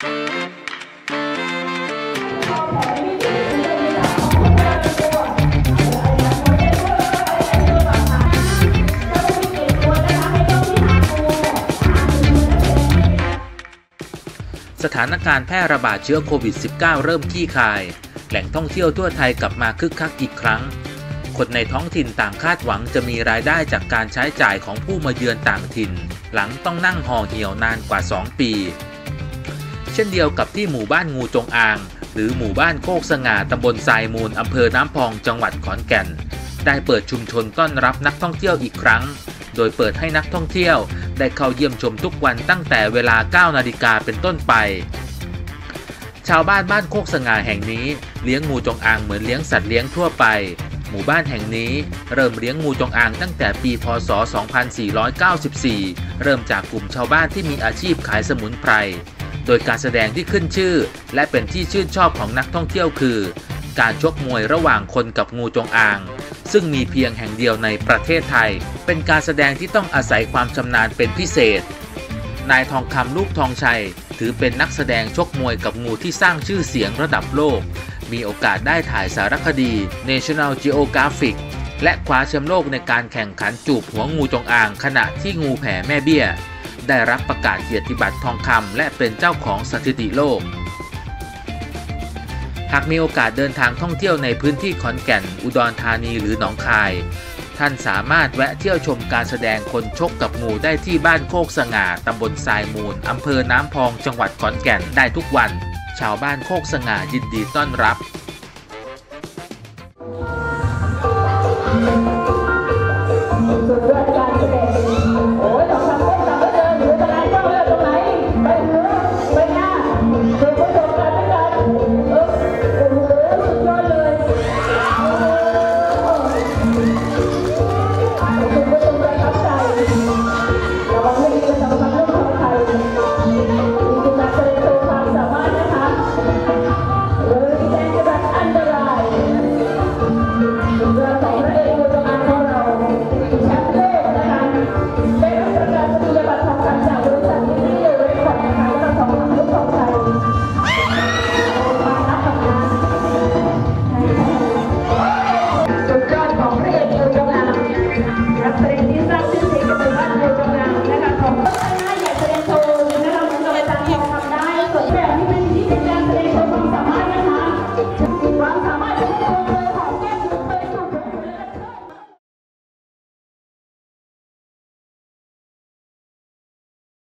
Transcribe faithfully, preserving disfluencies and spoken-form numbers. สถานการณ์แพร่ระบาดเชื้อโควิด สิบเก้า เริ่มคลี่คลายแหล่งท่องเที่ยวทั่วไทยกลับมาคึกคักอีกครั้งคนในท้องถิ่นต่างคาดหวังจะมีรายได้จากการใช้จ่ายของผู้มาเยือนต่างถิ่นหลังต้องนั่งห่อเหี่ยวนานกว่าสองปีเช่นเดียวกับที่หมู่บ้านงูจงอางหรือหมู่บ้านโคกสง่าตำบลทรายมูลอำเภอน้ำพองจังหวัดขอนแก่นได้เปิดชุมชนต้อนรับนักท่องเที่ยวอีกครั้งโดยเปิดให้นักท่องเที่ยวได้เข้าเยี่ยมชมทุกวันตั้งแต่เวลาเก้านาฬิกาเป็นต้นไปชาวบ้านบ้านโคกสง่าแห่งนี้เลี้ยงงูจงอางเหมือนเลี้ยงสัตว์เลี้ยงทั่วไปหมู่บ้านแห่งนี้เริ่มเลี้ยงงูจงอางตั้งแต่ปีพ.ศ. สองพันสี่ร้อยเก้าสิบสี่เริ่มจากกลุ่มชาวบ้านที่มีอาชีพขายสมุนไพรโดยการแสดงที่ขึ้นชื่อและเป็นที่ชื่นชอบของนักท่องเที่ยวคือการชกมวยระหว่างคนกับงูจงอางซึ่งมีเพียงแห่งเดียวในประเทศไทยเป็นการแสดงที่ต้องอาศัยความชำนาญเป็นพิเศษนายทองคำลูกทองชัยถือเป็นนักแสดงชกมวยกับงูที่สร้างชื่อเสียงระดับโลกมีโอกาสได้ถ่ายสารคดี National Geographic และคว้าแชมป์โลกในการแข่งขันจูบหัวงูจงอางขณะที่งูแผ่แม่เบี้ยได้รับประกาศเกียรติบัตรทองคำและเป็นเจ้าของสถิติโลกหากมีโอกาสเดินทางท่องเที่ยวในพื้นที่ขอนแก่นอุดรธานีหรือหนองคายท่านสามารถแวะเที่ยวชมการแสดงคนชกกับงูได้ที่บ้านโคกสง่าตำบลทรายมูลอำเภอน้ำพองจังหวัดขอนแก่นได้ทุกวันชาวบ้านโคกสง่ายินดีต้อนรับ